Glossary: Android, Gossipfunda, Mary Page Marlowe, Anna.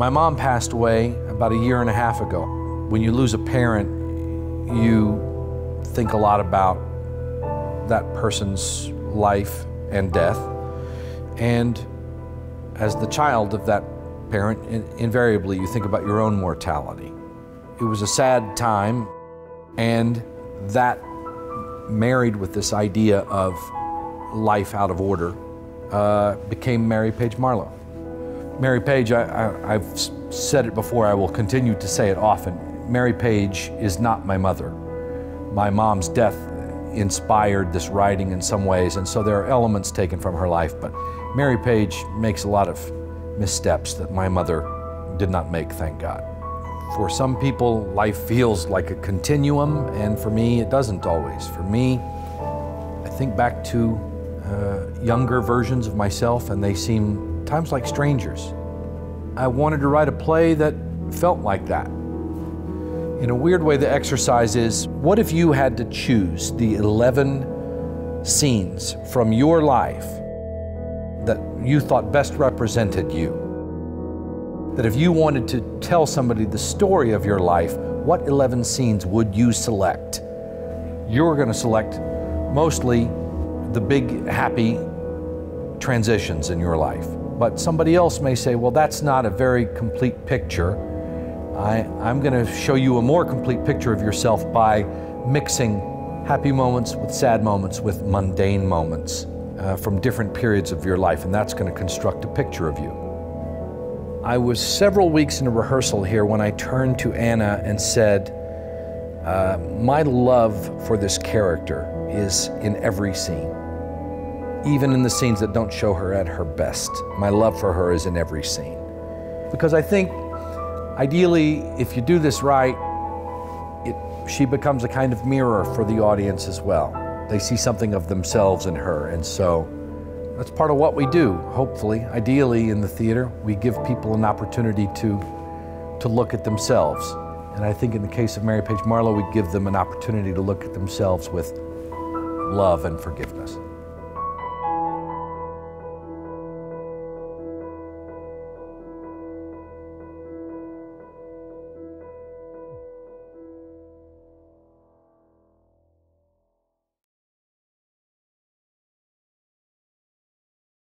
My mom passed away about 1.5 years ago. When you lose a parent, you think a lot about that person's life and death. And as the child of that parent, invariably you think about your own mortality. It was a sad time, and that married with this idea of life out of order became Mary Page Marlowe. Mary Page, I've said it before, I will continue to say it often, Mary Page is not my mother. My mom's death inspired this writing in some ways, and so there are elements taken from her life, but Mary Page makes a lot of missteps that my mother did not make, thank God. For some people, life feels like a continuum, and for me, it doesn't always. For me, I think back to younger versions of myself, and they seem times like strangers. I wanted to write a play that felt like that. In a weird way, the exercise is, what if you had to choose the 11 scenes from your life that you thought best represented you? That if you wanted to tell somebody the story of your life, what 11 scenes would you select? You're going to select mostly the big, happy transitions in your life. But somebody else may say, well, that's not a very complete picture. I'm going to show you a more complete picture of yourself by mixing happy moments with sad moments with mundane moments from different periods of your life, and that's going to construct a picture of you. I was several weeks in a rehearsal here when I turned to Anna and said, my love for this character is in every scene, even in the scenes that don't show her at her best. My love for her is in every scene, because I think ideally, if you do this right, she becomes a kind of mirror for the audience as well. They see something of themselves in her, and so that's part of what we do, hopefully. Ideally, in the theater, we give people an opportunity to look at themselves. And I think in the case of Mary Page Marlowe, we give them an opportunity to look at themselves with love and forgiveness.